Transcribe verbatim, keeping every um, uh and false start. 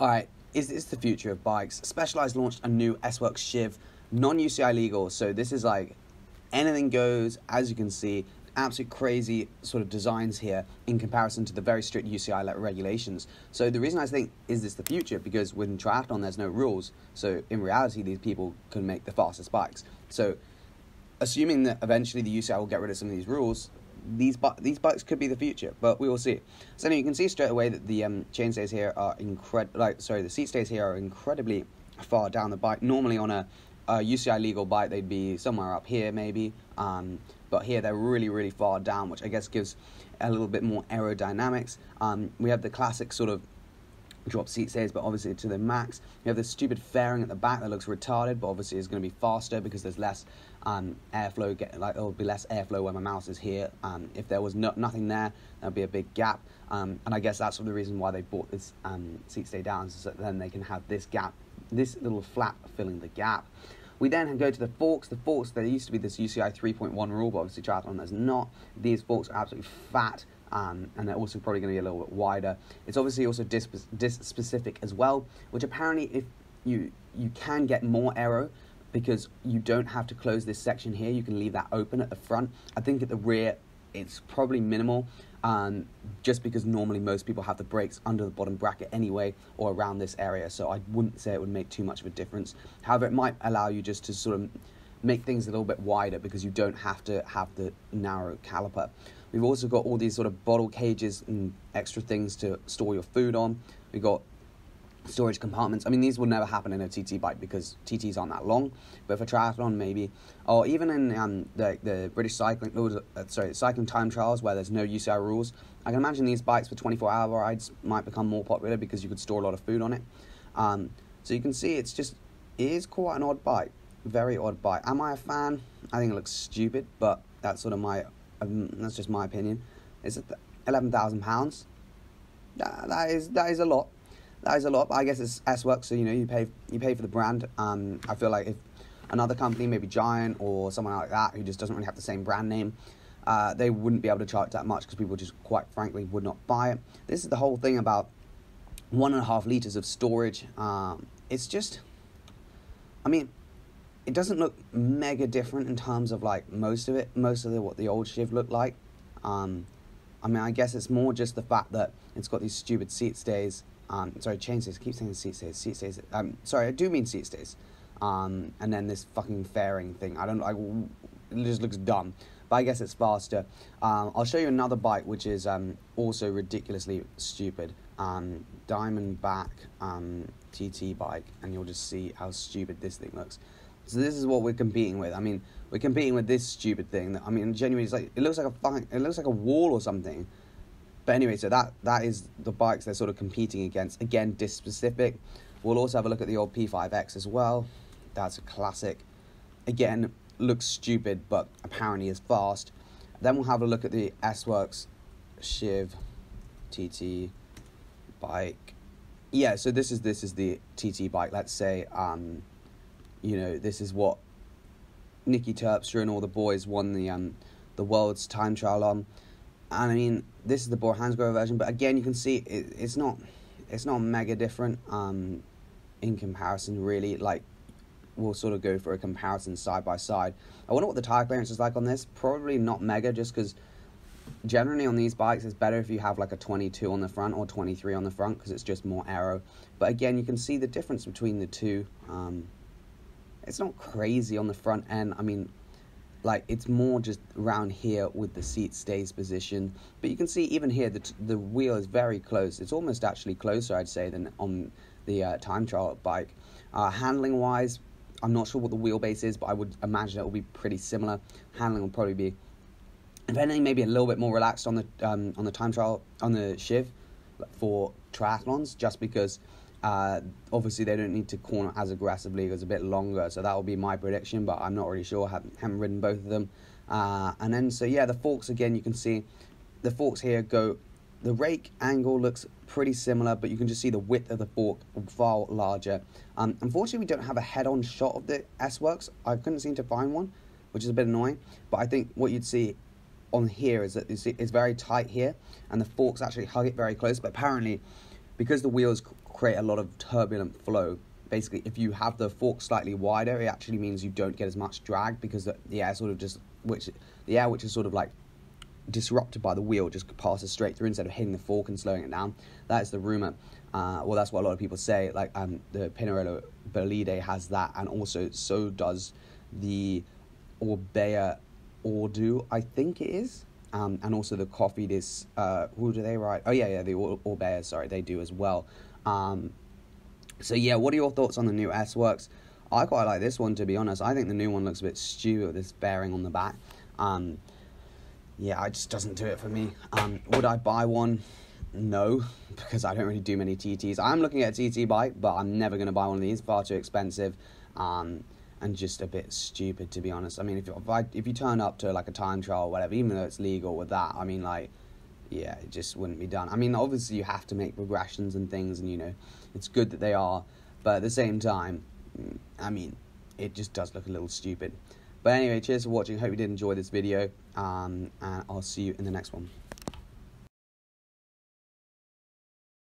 Alright, is this the future of bikes? Specialized launched a new S-Works Shiv, non U C I legal, so this is like anything goes, as you can see. Absolute crazy sort of designs here in comparison to the very strict U C I regulations. So the reason I think, is this the future? Because with triathlon, there's no rules. So in reality, these people can make the fastest bikes. So assuming that eventually the U C I will get rid of some of these rules, these these bikes could be the future, but we will see. So anyway, you can see straight away that the um, chainstays here are incredible. Like, sorry, the seat stays here are incredibly far down the bike. Normally on a Uh, U C I legal bike, they'd be somewhere up here maybe, um, but here they're really, really far down, which I guess gives a little bit more aerodynamics. Um, we have the classic sort of drop seat stays, but obviously to the max. We have this stupid fairing at the back that looks retarded, but obviously it's going to be faster because there's less um, airflow. Get, like there'll be less airflow where my mouse is here. Um, if there was no, nothing there, there'd be a big gap, um, and I guess that's the reason why they bought this um, seat stay down, so that then they can have this gap, this little flap filling the gap. We then go to the forks. The forks, there used to be this U C I three point one rule, but obviously triathlon there's not. These forks are absolutely fat, um, and they're also probably going to be a little bit wider. It's obviously also disc-specific as well, which apparently if you you can get more aero because you don't have to close this section here. You can leave that open at the front. I think at the rear it's probably minimal, um, just because normally most people have the brakes under the bottom bracket anyway, or around this area, so I wouldn't say it would make too much of a difference. However, it might allow you just to sort of make things a little bit wider because you don't have to have the narrow caliper. We've also got all these sort of bottle cages and extra things to store your food on. We've got storage compartments. I mean, these will never happen in a T T bike because T Ts aren't that long, but for triathlon maybe, or even in um, the, the British cycling, uh, sorry, cycling time trials where there's no U C I rules, I can imagine these bikes for twenty-four hour rides might become more popular because you could store a lot of food on it. Um, so you can see it's just, it is quite an odd bike, very odd bike. Am I a fan? I think it looks stupid, but that's sort of my, um, that's just my opinion. It's eleven thousand pounds. That, that is that is a lot. That is a lot, but I guess it's S-Works, so you know, you pay you pay for the brand. Um, I feel like if another company, maybe Giant or someone like that, who just doesn't really have the same brand name, uh, they wouldn't be able to charge that much because people just, quite frankly, would not buy it. This is the whole thing about one and a half litres of storage. Um, it's just, I mean, it doesn't look mega different in terms of, like, most of it, most of the, what the old Shiv looked like. Um, I mean, I guess it's more just the fact that it's got these stupid seat stays. Um, sorry, chainstays. I keep saying seat stays. Seat stays. Um, sorry, I do mean seat stays. Um, and then this fucking fairing thing. I don't. I, it just looks dumb. But I guess it's faster. Um, I'll show you another bike which is um, also ridiculously stupid. Um, Diamondback um, T T bike, and you'll just see how stupid this thing looks. So this is what we're competing with. I mean, we're competing with this stupid thing. That, I mean, genuinely, it's like it looks like a fucking. It looks like a wall or something. But anyway, so that, that is the bikes they're sort of competing against. Again, disc-specific. We'll also have a look at the old P five X as well. That's a classic. Again, looks stupid, but apparently is fast. Then we'll have a look at the S-Works Shiv T T bike. Yeah, so this is this is the T T bike. Let's say, um, you know, this is what Nicky Terpstra and all the boys won the um, the world's time trial on. And I mean, this is the Bor Hansgrohe version, but again, you can see it, it's not, it's not mega different um, in comparison. Really, like we'll sort of go for a comparison side by side. I wonder what the tire clearance is like on this. Probably not mega, just because generally on these bikes, it's better if you have like a twenty-two on the front or twenty-three on the front because it's just more aero. But again, you can see the difference between the two. Um, it's not crazy on the front end. I mean. Like, it's more just around here with the seat stays position. But you can see even here, the, t the wheel is very close. It's almost actually closer, I'd say, than on the uh, time trial bike. Uh, Handling-wise, I'm not sure what the wheelbase is, but I would imagine it will be pretty similar. Handling will probably be, if anything, maybe a little bit more relaxed on the, um, on the time trial, on the Shiv for triathlons, just because... Uh, obviously they don't need to corner as aggressively. It was a bit longer, so that will be my prediction, but I'm not really sure. haven't, haven't ridden both of them, uh, and then so yeah, the forks again, you can see the forks here go, the rake angle looks pretty similar, but you can just see the width of the fork far larger. Um, unfortunately we don't have a head-on shot of the S-Works. I couldn't seem to find one, which is a bit annoying, but I think what you'd see on here is that you see it's very tight here and the forks actually hug it very close, but apparently because the wheels create a lot of turbulent flow. Basically, if you have the fork slightly wider, it actually means you don't get as much drag, because the, the air sort of just, which the air which is sort of like disrupted by the wheel, just passes straight through instead of hitting the fork and slowing it down. That is the rumor. Uh, well, that's what a lot of people say. Like um, the Pinarello Belide has that, and also so does the Orbea Ordu, I think it is, um, and also the coffee. This uh, who do they write? Oh yeah, yeah, the Or- Orbea. Sorry, they do as well. Um, So yeah, what are your thoughts on the new S-Works? I quite like this one, to be honest. I think the new one looks a bit stupid with this bearing on the back. Um, yeah, it just doesn't do it for me. Um, would I buy one? No, because I don't really do many T Ts. I'm looking at a T T bike, but I'm never going to buy one of these. Far too expensive, um, and just a bit stupid, to be honest. I mean, if if, I, if you turn up to like a time trial or whatever, even though it's legal with that, I mean, like, yeah, it just wouldn't be done. I mean, obviously you have to make regressions and things, and you know, it's good that they are, but at the same time, I mean, it just does look a little stupid. But anyway, cheers for watching. Hope you did enjoy this video, um, and I'll see you in the next one.